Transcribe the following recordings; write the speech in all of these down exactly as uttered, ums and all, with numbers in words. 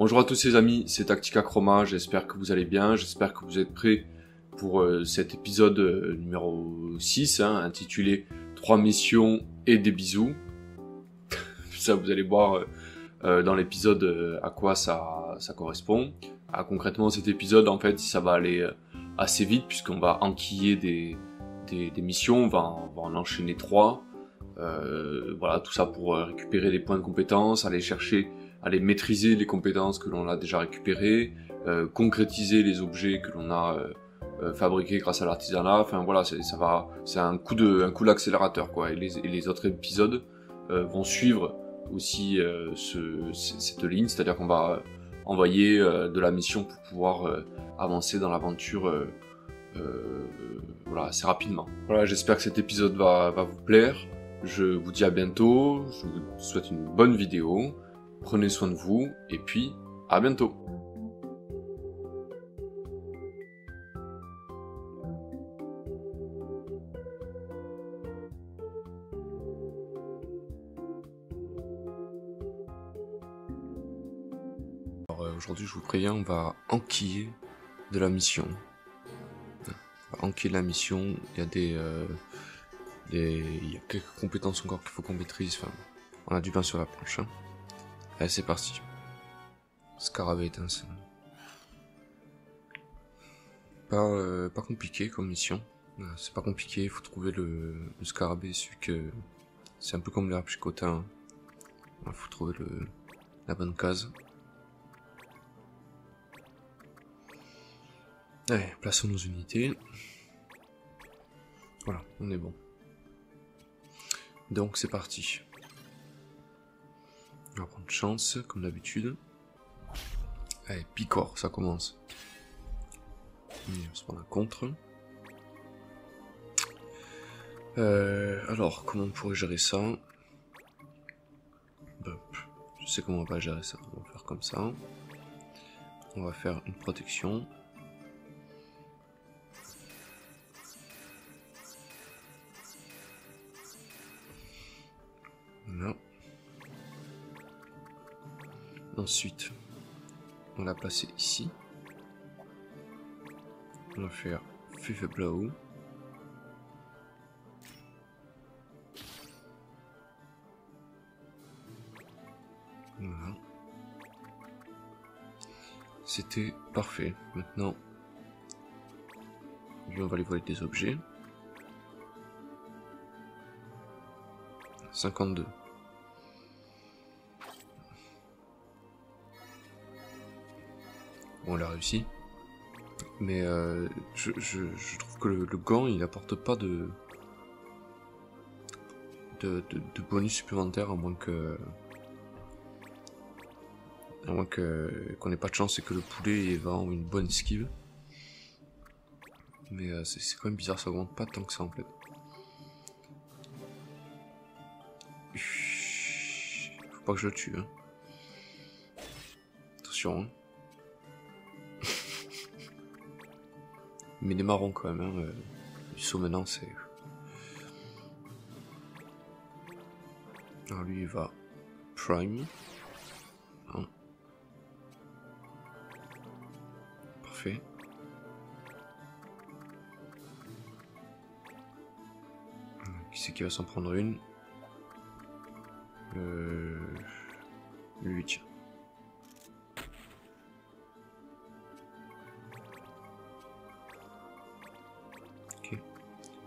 Bonjour à tous les amis, c'est Tactica Chroma, j'espère que vous allez bien, j'espère que vous êtes prêts pour euh, cet épisode euh, numéro six, hein, intitulé trois missions et des bisous. Ça vous allez voir euh, dans l'épisode euh, à quoi ça, ça correspond. Ah, concrètement cet épisode en fait ça va aller euh, assez vite puisqu'on va enquiller des, des, des missions, on va, on va en enchaîner trois. Euh, voilà, tout ça pour euh, récupérer des points de compétences, aller chercher... aller maîtriser les compétences que l'on a déjà récupérées, euh, concrétiser les objets que l'on a euh, euh, fabriqués grâce à l'artisanat. Enfin voilà, ça va, c'est un coup de, un coup d'accélérateur quoi. Et les, et les autres épisodes euh, vont suivre aussi euh, ce, cette ligne, c'est-à-dire qu'on va euh, envoyer euh, de la mission pour pouvoir euh, avancer dans l'aventure euh, euh, voilà, assez rapidement. Voilà, j'espère que cet épisode va, va vous plaire. Je vous dis à bientôt. Je vous souhaite une bonne vidéo. Prenez soin de vous, et puis, à bientôt. Alors aujourd'hui, je vous préviens, on va enquiller de la mission. On va enquiller la mission, il y a des... Euh, des... il y a quelques compétences encore qu'il faut qu'on maîtrise, enfin, on a du pain sur la planche, hein. Allez, c'est parti. Scarabée étincelant. Pas, euh, pas compliqué comme mission. C'est pas compliqué, il faut trouver le, le scarabée, celui que... C'est un peu comme l'herbe chicotin. Il faut trouver le, la bonne case. Allez, plaçons nos unités. Voilà, on est bon. Donc c'est parti. On va prendre chance, comme d'habitude. Allez, Picor, ça commence. Et on se prend la contre. Euh, alors, comment on pourrait gérer ça? Bop. Je sais comment on va gérer ça. On va faire comme ça. On va faire une protection. Voilà. Ensuite, on l'a placé ici. On va faire Five Blow. Voilà. C'était parfait. Maintenant, on va aller voler des objets. cinquante-deux. On l'a réussi, mais euh, je, je, je trouve que le, le gant il apporte pas de de, de de bonus supplémentaire, à moins que à moins que qu'on ait pas de chance et que le poulet ait vraiment une bonne esquive, mais euh, c'est quand même bizarre, ça augmente pas tant que ça en fait. Faut pas que je le tue, hein. Attention, hein. Mais des marrons quand même, hein. Du saut maintenant c'est... Alors lui il va prime. Non. Parfait. Qui c'est qui va s'en prendre une? Euh... Lui tiens.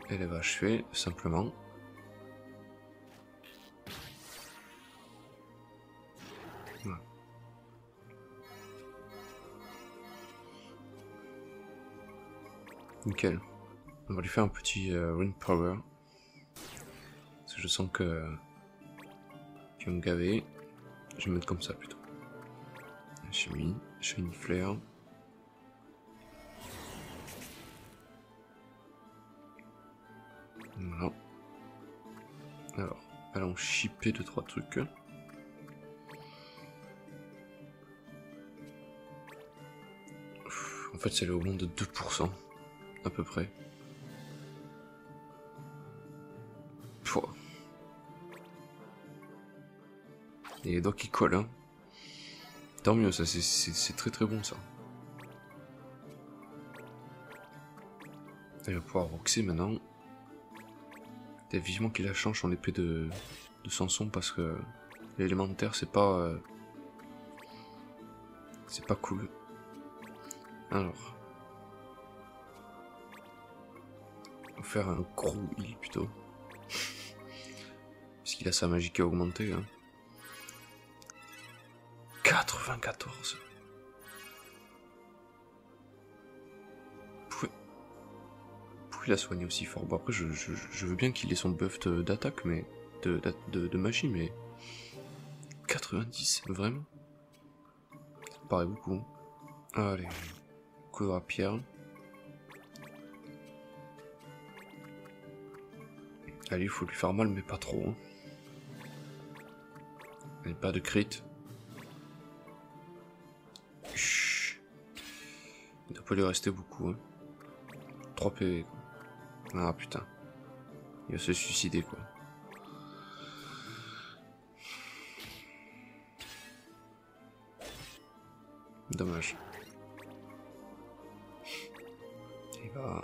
Elle va achever simplement. Voilà. Nickel. On va lui faire un petit euh, Rune Power. Parce que je sens que qui vont me gaver. Je vais me mettre comme ça plutôt. J'ai mis, j'ai mis une flare. Voilà. Alors, allons shipper deux trois trucs. Ouf, en fait, c'est le augmente de deux pour cent, à peu près. Pouah. Et donc, il colle, hein. Tant mieux, ça c'est très très bon ça. Il va pouvoir roxer maintenant. T'as vivement qu'il la change son épée de, de Samson parce que l'élémentaire c'est pas... Euh, c'est pas cool. Alors... On va faire un gros heal plutôt. Parce qu'il a sa magie qui a augmenté. Hein. quatre-vingt-quatorze. Il a soigné aussi fort. Bon, après, je, je, je veux bien qu'il ait son buff d'attaque, mais de, de, de magie, mais quatre-vingt-dix, vraiment. Ça me paraît beaucoup. Allez, coup de rapière. Allez, il faut lui faire mal, mais pas trop. Hein. Allez, pas de crit. Chut. Il ne doit pas lui rester beaucoup. Hein. trois P V. Ah putain, il va se suicider quoi. Dommage. Il va...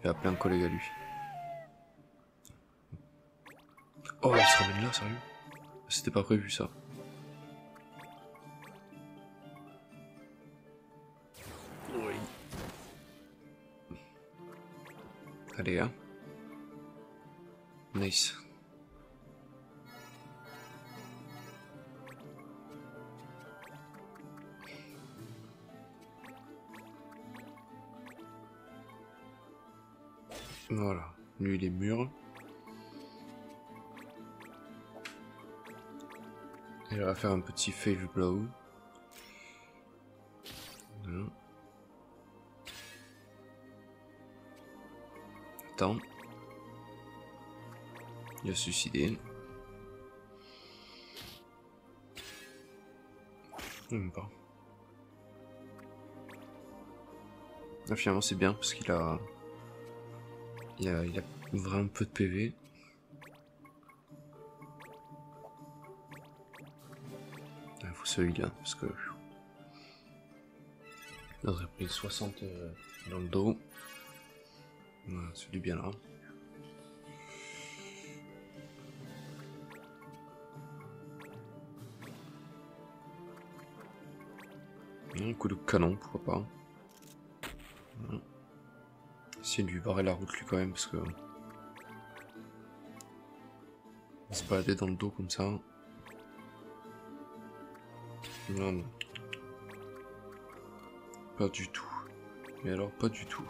Il va appeler un collègue à lui. Oh, il se ramène là, sérieux? C'était pas prévu ça. Allez, hein. Nice. Voilà. Lui, il est mûr. Il va faire un petit fave blow. Voilà. Il a suicidé. Même pas. Là, finalement c'est bien parce qu'il a... Il a... Il a vraiment peu de P V. Il faut celui-là parce que... Il aurait pris soixante dans le dos. C'est du bien là. Un coup de canon, pourquoi pas. Voilà. Essayer de lui barrer la route lui quand même parce que... On se balader dans le dos comme ça. Non, non. Pas du tout. Mais alors pas du tout.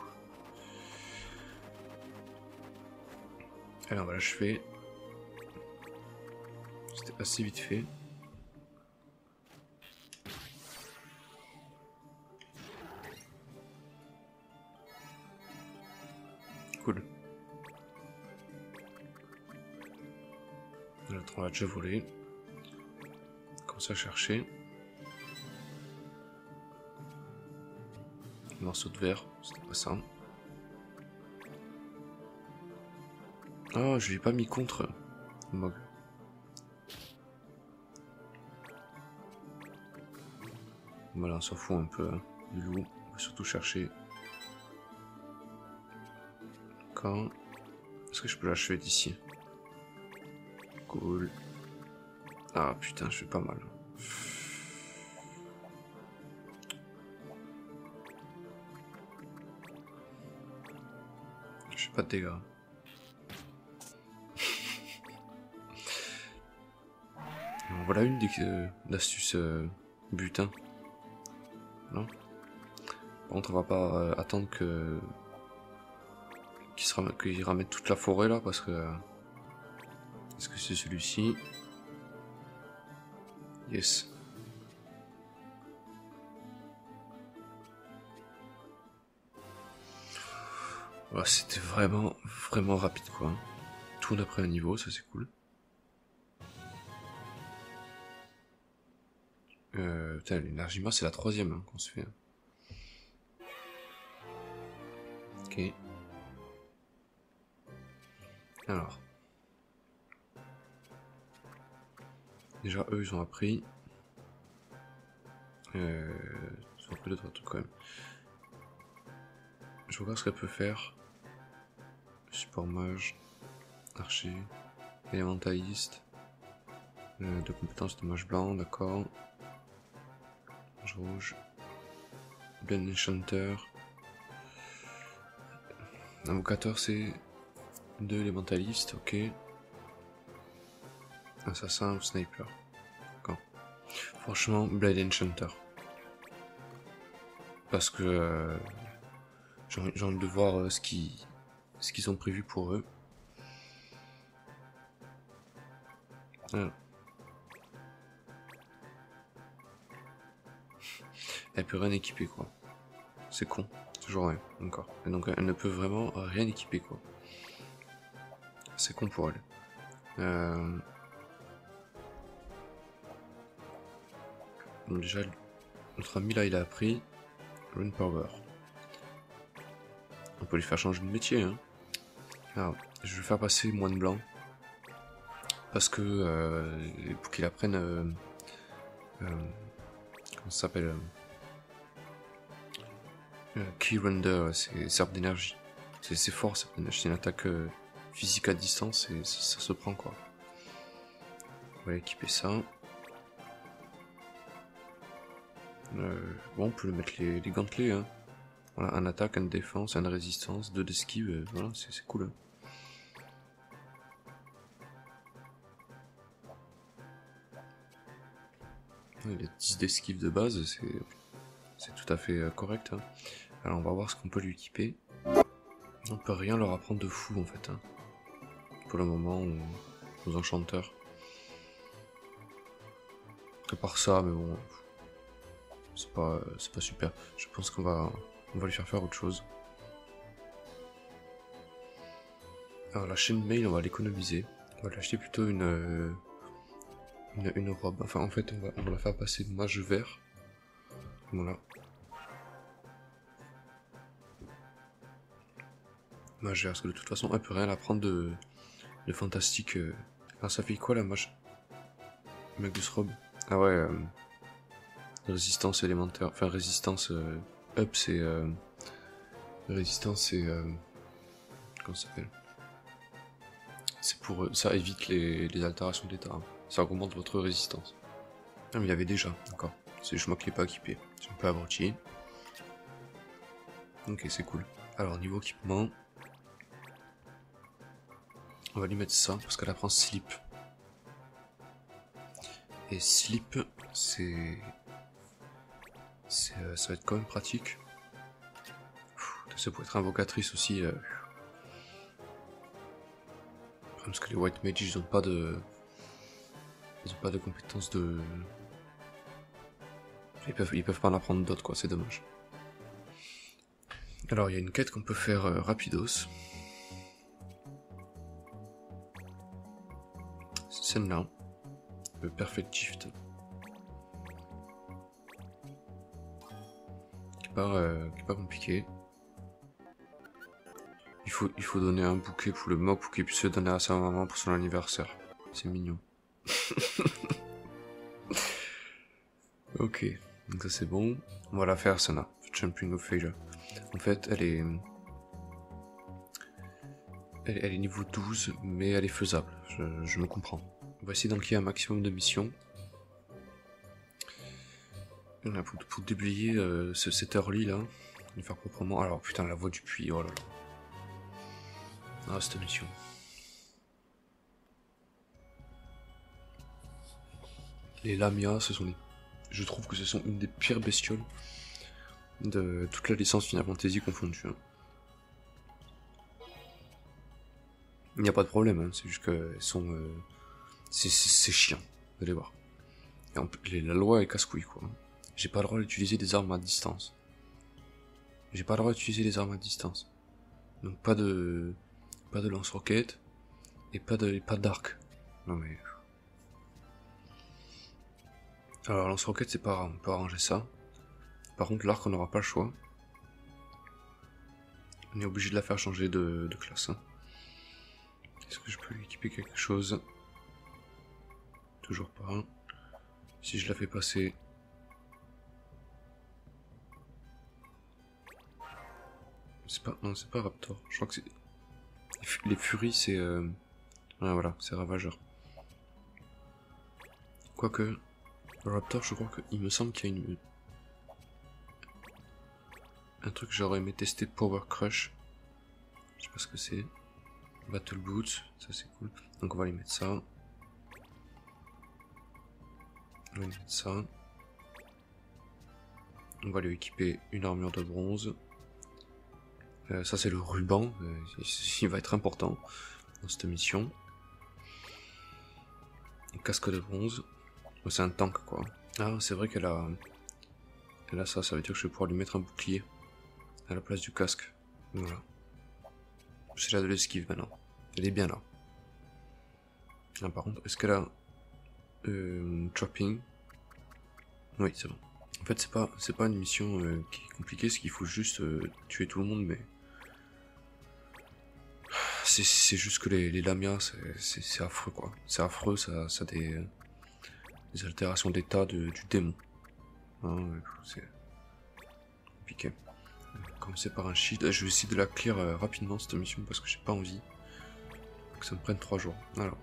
Allez, on va l'achever. C'était assez vite fait. Cool. L'autre, on l'a déjà volé. Comme ça, chercher. Un morceau de verre, c'était pas ça. Ah, oh, je l'ai pas mis contre. Mog. Voilà, on s'en fout un peu hein, du loup. On va surtout chercher. Quand est-ce que je peux l'achever d'ici? Cool. Ah putain, je fais pas mal. Je fais pas de dégâts. Voilà une des euh, astuces euh, butin. Non. Par contre, on va pas euh, attendre que qu'il se ramène, qu'il ramène toute la forêt là, parce que est-ce que c'est celui-ci? Yes. Voilà, c'était vraiment vraiment rapide quoi. Tout d'après un niveau, ça c'est cool. Euh, putain, l'énergima c'est la troisième hein, qu'on se fait. Ok. Alors. Déjà eux ils ont appris. Euh, ça peut être un truc quand même. Je regarde ce qu'elle peut faire. Support mage, archer, élémentaliste, euh, de compétences de mage blanc, d'accord. Mage rouge, Blade Enchanter. Invocateur c'est deux élémentalistes, ok. Assassin ou sniper. D'accord. Franchement, Blade Enchanter. Parce que euh, j'ai envie de voir euh, ce qu'ils ce qu'ils ont prévu pour eux. Voilà. Elle peut rien équiper quoi. C'est con. Toujours rien. Encore. Et donc elle ne peut vraiment rien équiper quoi. C'est con pour elle. Euh... Donc déjà, notre ami là, il a appris Rune Power. On peut lui faire changer de métier. Hein. Alors, je vais faire passer Moine Blanc. Parce que, euh, pour qu'il apprenne... Euh, euh, comment ça s'appelle euh, Key render, c'est Serp d'énergie. C'est fort, Serp d'énergie. C'est une attaque euh, physique à distance et ça, ça se prend quoi. On va équiper ça. Euh, bon, on peut lui mettre les, les gantelets. Hein. Voilà, un attaque, une défense, une résistance, deux d'esquive. Euh, voilà, c'est cool. Hein. Il a dix d'esquive de base, c'est tout à fait euh, correct. Hein. Alors, on va voir ce qu'on peut lui équiper. On peut rien leur apprendre de fou en fait. Hein. Pour le moment, on... aux enchanteurs. À part ça, mais bon. C'est pas, c'est pas super. Je pense qu'on va, on va lui faire faire autre chose. Alors la chaîne mail, on va l'économiser. On va l'acheter plutôt une, une, une robe. Enfin en fait, on va, on va la faire passer mage vert. Voilà. Mage vert, parce que de toute façon, elle peut rien apprendre de, de fantastique. Alors ça fait quoi la mage Magus robe. Ah ouais. Euh... Résistance élémentaire, enfin résistance euh, up c'est euh, résistance et euh, comment ça s'appelle, c'est pour euh, ça évite les, les altérations d'état, hein. Ça augmente votre résistance. Ah mais il y avait déjà, d'accord, c'est juste moi qui l'ai pas équipé, c'est un peu abruti. Ok, c'est cool. Alors niveau équipement, on va lui mettre ça parce qu'elle apprend slip. Et slip c'est... Euh, ça va être quand même pratique. Pff, ça peut être invocatrice aussi. Euh... Parce que les White Mage, ils ont pas de... Ils ont pas de compétences de... Ils peuvent, ils peuvent pas en apprendre d'autres, quoi. C'est dommage. Alors, il y a une quête qu'on peut faire euh, rapidos. C'est celle-là. Le Perfect Shift. Euh, qui est pas compliqué. Il faut, il faut donner un bouquet pour le mob pour qu'il puisse le donner à sa maman pour son anniversaire. C'est mignon. Ok, donc ça c'est bon. On va la faire, Sana, The Champion of Failure. En fait, elle est... Elle, elle est niveau douze, mais elle est faisable. Je, je me comprends. On va essayer d'enquiller un maximum de missions. Là, pour, pour déblayer euh, ce, cet early là, le faire proprement. Alors putain, la voix du puits, oh là là. Ah, cette mission. Les Lamia, ce sont les... Je trouve que ce sont une des pires bestioles de toute la licence Final Fantasy confondue. Hein. Il n'y a pas de problème, hein. C'est juste qu'elles sont... Euh... C'est chiant, vous allez voir. Et en, les, la loi est casse-couille quoi. J'ai pas le droit d'utiliser des armes à distance. J'ai pas le droit d'utiliser des armes à distance. Donc pas de... Pas de lance-roquettes. Et pas de... Pas d'arc. Non mais... Alors lance-roquettes c'est pas grave, on peut arranger ça. Par contre l'arc on n'aura pas le choix. On est obligé de la faire changer de, de classe. Hein. Est-ce que je peux lui équiper quelque chose? Toujours pas. Si je la fais passer... C'est pas... Non, c'est pas Raptor. Je crois que c'est... Les furies, c'est... Euh... Ah, voilà, c'est Ravageur. Quoique... Raptor, je crois que... Il me semble qu'il y a une... Un truc que j'aurais aimé tester, Power Crush. Je sais pas ce que c'est. Battle Boots, ça c'est cool. Donc on va aller mettre ça. On va aller mettre ça. On va lui équiper une armure de bronze. Euh, ça c'est le ruban, euh, il va être important dans cette mission. Un casque de bronze. Oh, c'est un tank quoi. Ah c'est vrai qu'elle a... Elle a ça, ça veut dire que je vais pouvoir lui mettre un bouclier à la place du casque. Voilà. C'est là de l'esquive maintenant. Elle est bien là. Ah, par contre, est-ce qu'elle a... Euh, trapping? Oui, c'est bon. En fait, c'est pas, c'est pas une mission euh, qui est compliquée, c'est qu'il faut juste euh, tuer tout le monde, mais... C'est juste que les, les Lamia, c'est affreux, quoi. C'est affreux, ça, ça a des, euh, des altérations d'état de, du démon. Hein, c'est compliqué. Commencer par un shield. Je vais essayer de la clear euh, rapidement cette mission parce que j'ai pas envie que ça me prenne trois jours. Alors,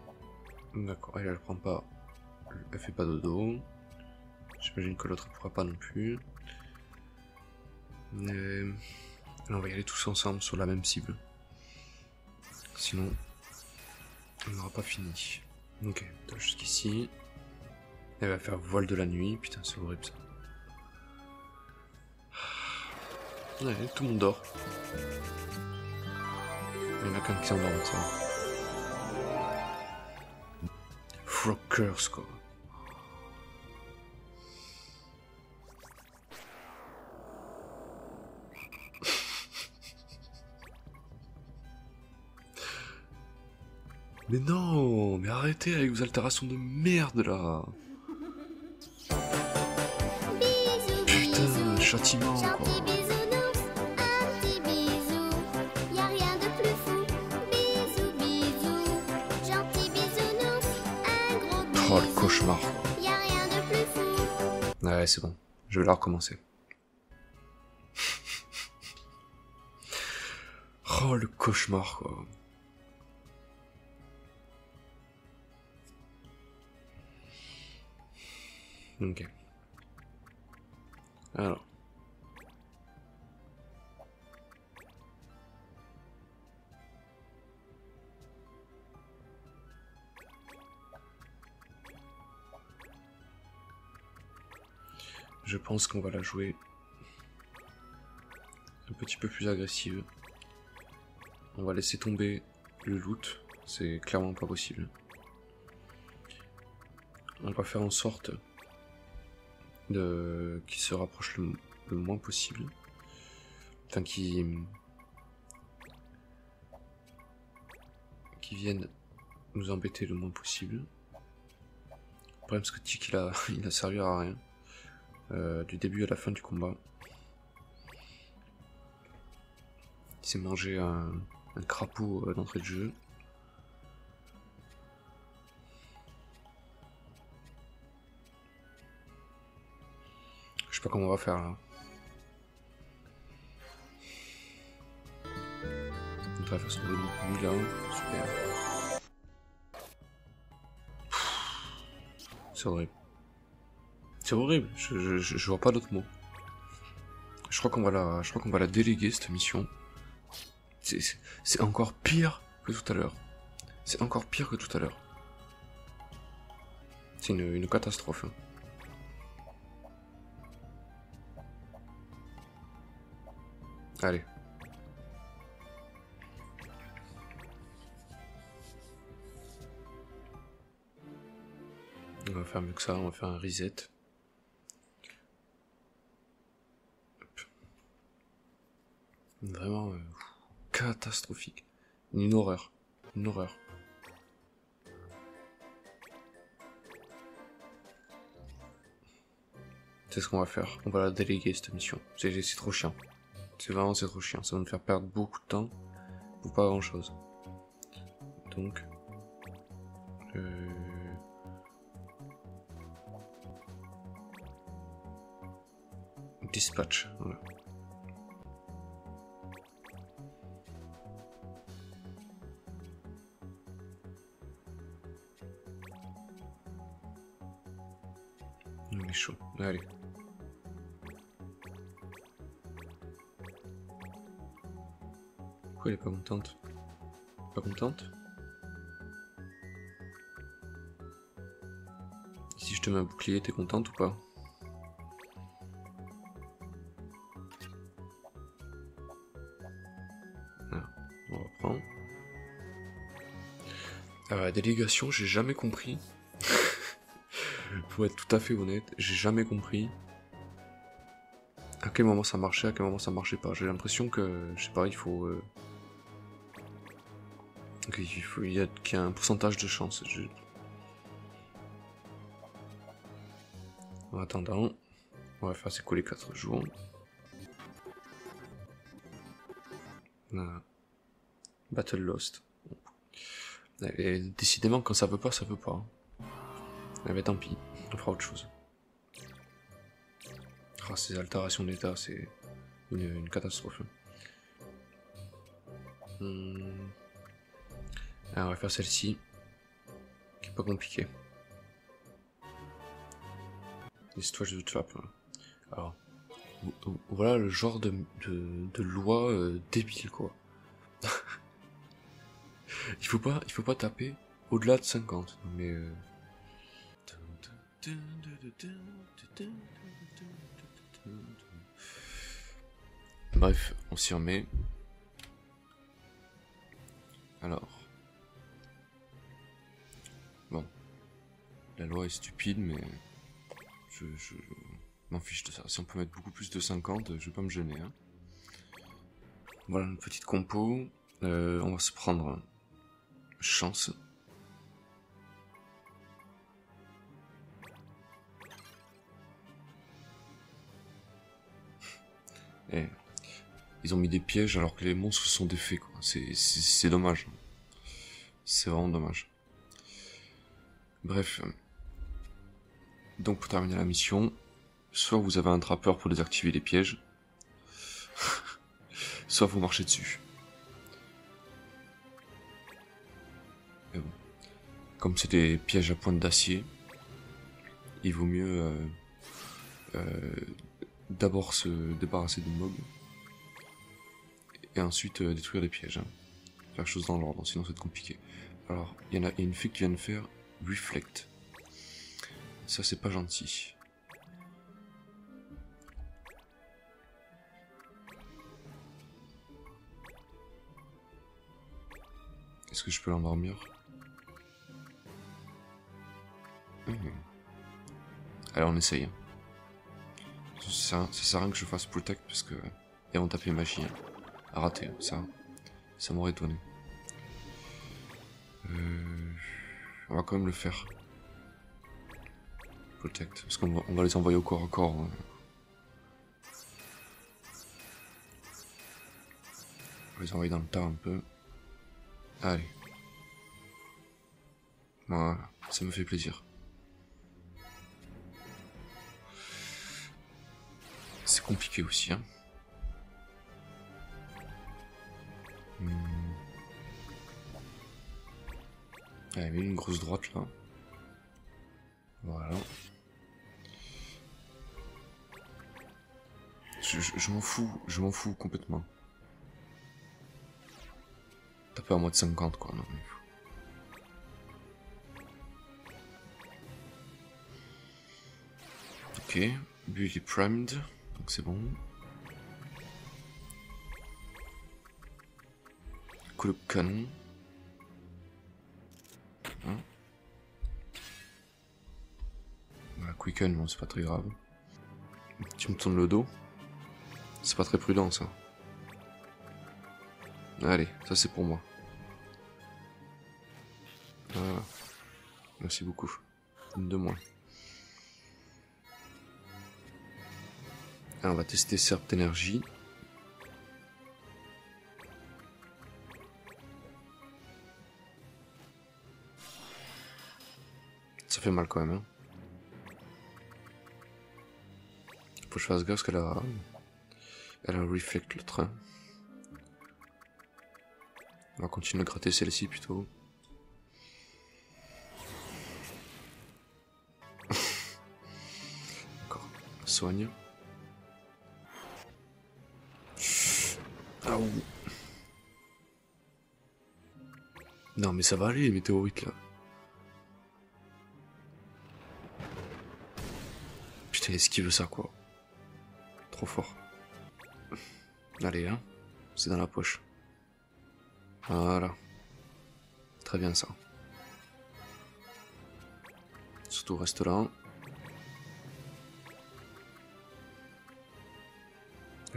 d'accord, elle, elle prend pas, elle fait pas dodo. J'imagine que l'autre pourra pas non plus. Euh... Alors, on va y aller tous ensemble sur la même cible. Sinon, on n'aura pas fini. Ok, jusqu'ici. Elle va faire voile de la nuit. Putain, c'est horrible ça. Ouais, tout le monde dort. Il y en a qu'un qui s'endort comme ça. Frog curse quoi. Mais non, mais arrêtez avec vos altérations de merde là. Putain, châtiment quoi. Oh le cauchemar. Y a rien de plus fou. Ouais c'est bon, je vais la recommencer. Oh le cauchemar quoi. Ok. Alors. Je pense qu'on va la jouer un petit peu plus agressive. On va laisser tomber le loot, c'est clairement pas possible. On va faire en sorte de... qu'il se rapproche le... le moins possible. Enfin, qu'il... qu'il vienne nous embêter le moins possible. Le problème c'est que Tick il a, il a servi à rien. Euh, du début à la fin du combat. Il s'est mangé un, un crapaud d'entrée de jeu. Je sais pas comment on va faire là. On va faire ce bout là. Super. C'est horrible. C'est horrible, je, je, je, je vois pas d'autre mot. Je crois qu'on va la, je crois qu'on va la déléguer cette mission. C'est encore pire que tout à l'heure. C'est encore pire que tout à l'heure. C'est une, une catastrophe. Hein. Allez. On va faire mieux que ça, on va faire un reset. Vraiment euh, catastrophique. Une horreur. Une horreur. C'est ce qu'on va faire. On va la déléguer cette mission. C'est trop chiant. C'est vraiment c'est trop chiant. Ça va nous faire perdre beaucoup de temps pour pas grand chose. Donc. Euh... Dispatch. Voilà. Allez. Pourquoi elle est pas contente? Pas contente? Si je te mets un bouclier, t'es contente ou pas? Alors, on reprend. Alors la délégation, j'ai jamais compris. Pour être tout à fait honnête, j'ai jamais compris à quel moment ça marchait, à quel moment ça marchait pas. J'ai l'impression que, je sais pas, il faut... Euh... qu'il faut... Il y a... qu'il y a un pourcentage de chance. Je... En attendant, on va faire s'écouler quatre jours. Voilà. Battle Lost. Et décidément, quand ça veut pas, ça veut pas. Ah bah tant pis, on fera autre chose. Oh, ces altérations d'état, c'est une, une catastrophe. Hum. Alors on va faire celle-ci, qui est pas compliquée. L'histoire de trap. Alors, voilà le genre de, de, de loi euh, débile quoi. il faut pas, il faut pas taper au-delà de cinquante, mais... Euh... Bref, on s'y remet. Alors. Bon. La loi est stupide, mais je, je, je m'en fiche de ça. Si on peut mettre beaucoup plus de cinquante, je vais pas me gêner. Hein. Voilà une petite compo. Euh, on va se prendre chance. Eh, ils ont mis des pièges alors que les monstres sont des fées, quoi. C'est dommage. C'est vraiment dommage. Bref. Donc pour terminer la mission, soit vous avez un trappeur pour désactiver les pièges, soit vous marchez dessus. Mais bon. Comme c'est des pièges à pointe d'acier, il vaut mieux... Euh, euh, d'abord se débarrasser des mobs et ensuite euh, détruire les pièges. Hein. Faire chose dans l'ordre, sinon c'est compliqué. Alors, il y en a une fille qui vient de faire Reflect. Ça, c'est pas gentil. Est-ce que je peux l'endormir? mmh. Alors, on essaye. Hein. Ça, ça sert à rien que je fasse protect parce que. Et on tape les magies. Hein. À rater, ça. Ça m'aurait étonné. Euh... On va quand même le faire. Protect. Parce qu'on va, on va les envoyer au corps à corps. Hein. On va les envoyer dans le tas un peu. Allez. Voilà. Ça me fait plaisir. C'est compliqué aussi, hein. Hmm. Allez, mets une grosse droite, là. Voilà. Je, je, je m'en fous, je m'en fous complètement. T'as pas à moins de cinquante, quoi, non. Ok, lui il est primed. Donc c'est bon. Coup de canon. Hein, voilà, quicken, bon, c'est pas très grave. Tu me tournes le dos. C'est pas très prudent ça. Allez, ça c'est pour moi. Voilà. Merci beaucoup. Une de moins. On va tester Serp d'énergie. Ça fait mal quand même. Hein. Faut que je fasse gaffe parce qu'elle a, elle a un reflect le train. On va continuer à gratter celle-ci plutôt. D'accord. soigne. Ah, non mais ça va aller les météorites là. Putain, esquive ça quoi. Trop fort. Allez hein, c'est dans la poche. Voilà. Très bien ça. Surtout reste là.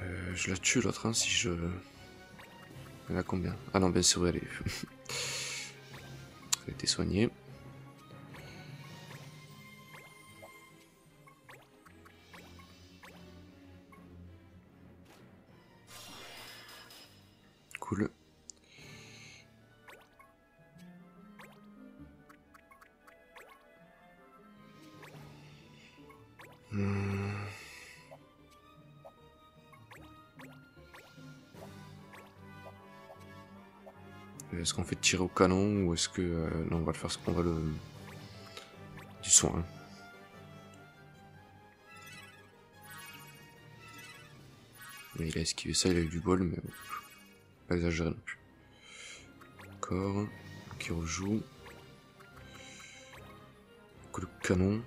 Euh, je la tue l'autre hein, si je... Elle a combien? Ah non, bien sûr, elle est... Elle a été soignée. Cool. Est-ce qu'on fait tirer au canon ou est-ce que... Euh, non, on va le faire, on va le... Du soin. Mais il a esquivé ça, il a eu du bol, mais... Pas exagéré non plus. Encore. Qui rejoue. Coup de canon.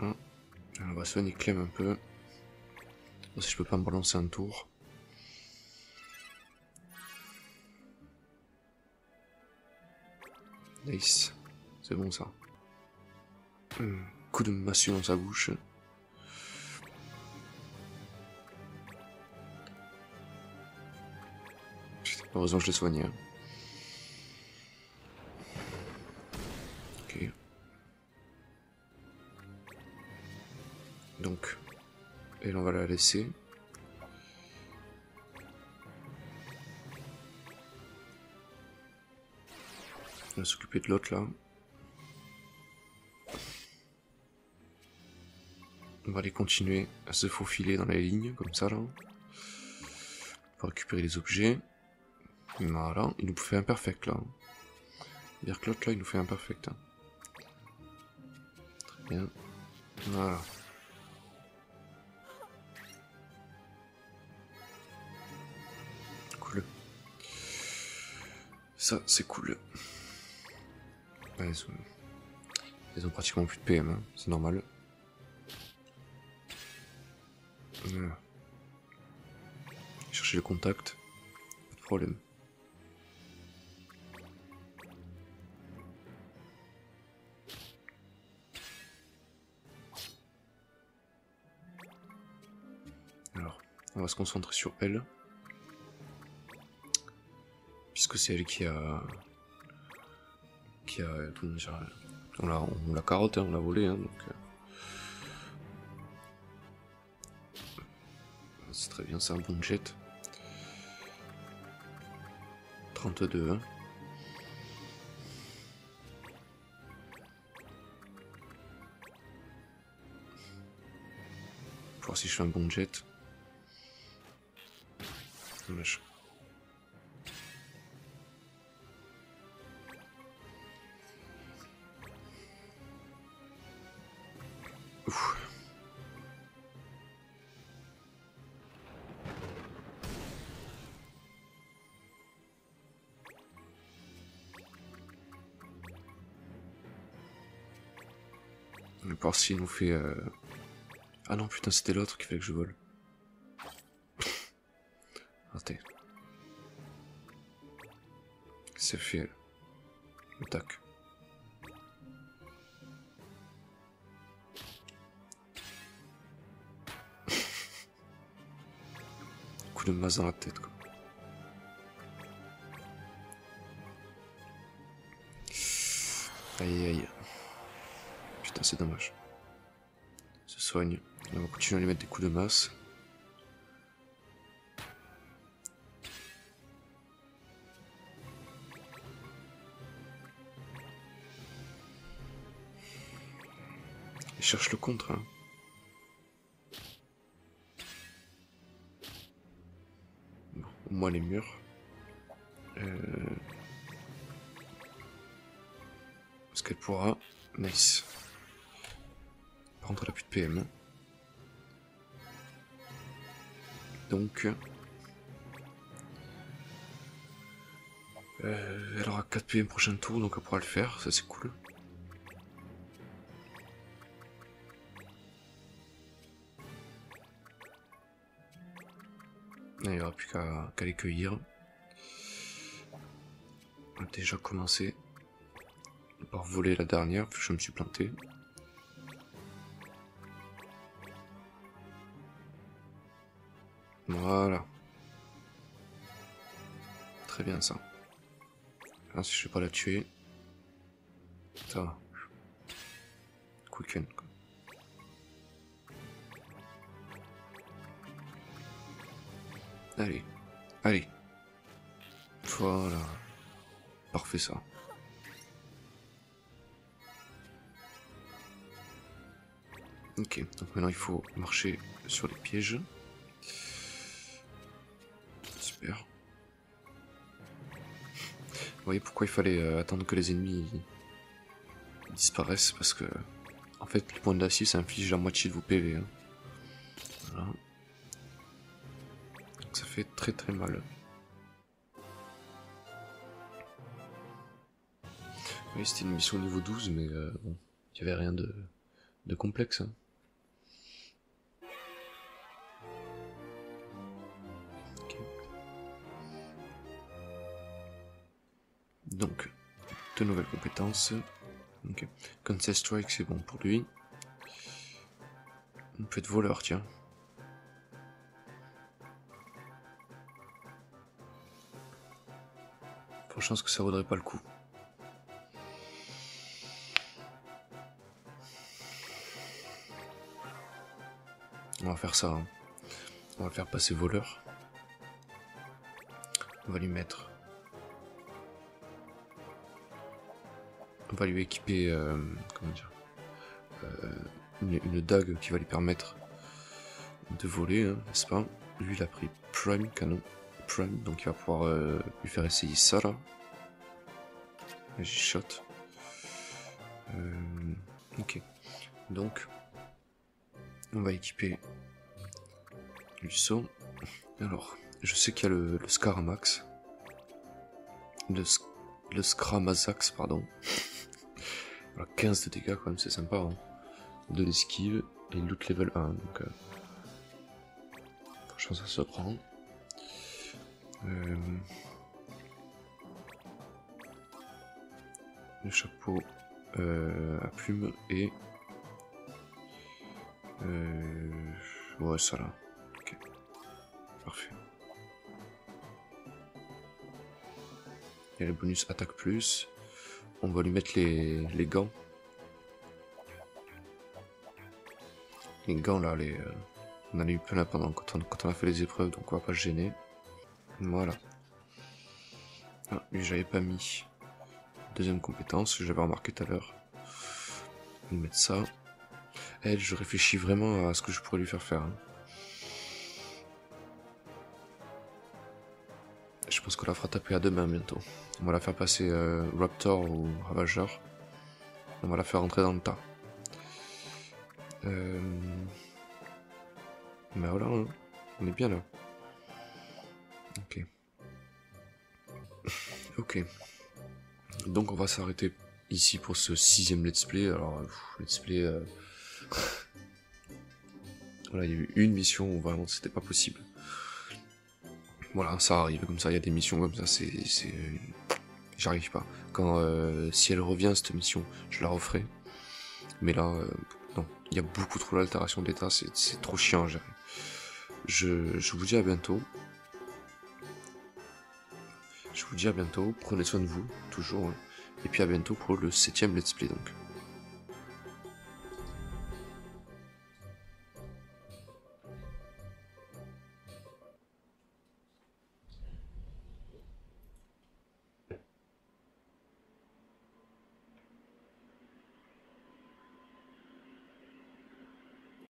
Ah. On va soigner Clem un peu. Bon, si je peux pas me balancer un tour. Nice, c'est bon ça. Hum, coup de massue dans sa bouche. Heureusement que je l'ai soigné. Hein. Ok. Donc, elle on va la laisser. On va s'occuper de l'autre là. On va aller continuer à se faufiler dans la ligne comme ça là. Pour récupérer les objets. Voilà, il nous fait un perfect là. Bien que l'autre là il nous fait un perfect. Hein. Très bien. Voilà. Cool. Ça c'est cool. Ils ont... Ils ont pratiquement plus de P M, hein. C'est normal. Voilà. Chercher le contact, pas de problème. Alors, on va se concentrer sur elle. Puisque c'est elle qui a... Qui a, on, la, on la carotte, hein, on l'a volée, hein, donc euh... c'est très bien, c'est un bon jet. trente-deux. Hein. Pour voir si je fais un bon jet. On lâche. Voir s'il nous fait... Euh... Ah non putain c'était l'autre qu'il fallait que je vole. Raté. C'est fait. Le tac. Coup de masse dans la tête quoi. Aïe aïe. Putain c'est dommage. Se soigne. On va continuer à lui mettre des coups de masse. Il cherche le contre hein. Bon, au moins les murs. Euh... Est-ce qu'elle pourra? Nice. contre la plus de P M. Donc... Euh, elle aura quatre P M prochain tour, donc elle pourra le faire, ça c'est cool. Là, il n'y aura plus qu'à qu'à les cueillir. On a déjà commencé par voler la dernière, vu que je me suis planté. Voilà. Très bien ça. Ah, si je vais pas la tuer. Ça va. Quicken quoi. Allez. Allez. Voilà. Parfait ça. Ok, donc maintenant il faut marcher sur les pièges. Super. Vous voyez pourquoi il fallait euh, attendre que les ennemis disparaissent, parce que en fait les points de l'acier ça inflige la moitié de vos P V. Hein. Voilà. Donc ça fait très très mal. Oui, c'était une mission niveau douze, mais euh, bon, il n'y avait rien de, de complexe. Hein. Donc, deux nouvelles compétences. Okay. Contest Strike, c'est bon pour lui. On peut être voleur, tiens. Pour chance que ça vaudrait pas le coup. On va faire ça. Hein. On va faire passer voleur. On va lui mettre... On va lui équiper euh, comment dire, euh, une, une dague qui va lui permettre de voler, hein, n'est-ce pas? Lui il a pris Prime, canon, Prime, donc il va pouvoir euh, lui faire essayer ça là. Magic Shot. Euh, ok. Donc, on va équiper Lusso. Alors, je sais qu'il y a le, le Scaramax. Le, sc le Scramazax, pardon. quinze de dégâts quand même, c'est sympa, hein. De l'esquive et une loot level un, donc euh, franchement ça se prend. Euh, le chapeau euh, à plumes et euh, ouais ça là, ok, parfait. Il y a les bonus attaque plus. On va lui mettre les, les gants. Les gants là, les, euh, on en a eu plein là pendant quand on, quand on a fait les épreuves, donc on va pas se gêner. Voilà. Ah, lui j'avais pas mis. Deuxième compétence, j'avais remarqué tout à l'heure. On va mettre ça. Elle, je réfléchis vraiment à ce que je pourrais lui faire faire. Hein. Je pense qu'on la fera taper à deux mains bientôt. On va la faire passer euh, Raptor ou Ravageur. On va la faire rentrer dans le tas. Euh... Mais voilà, hein. On est bien là. Ok. Ok. Donc on va s'arrêter ici pour ce sixième let's play. Alors, pff, let's play... Euh... voilà, il y a eu une mission où vraiment c'était pas possible. Voilà, ça arrive comme ça, il y a des missions comme ça, c'est... J'arrive pas. Quand, euh, si elle revient cette mission, je la referai. Mais là, euh, non, il y a beaucoup trop d'altération d'état, c'est trop chiant. Je, je vous dis à bientôt. Je vous dis à bientôt, prenez soin de vous, toujours. Hein. Et puis à bientôt pour le septième let's play donc.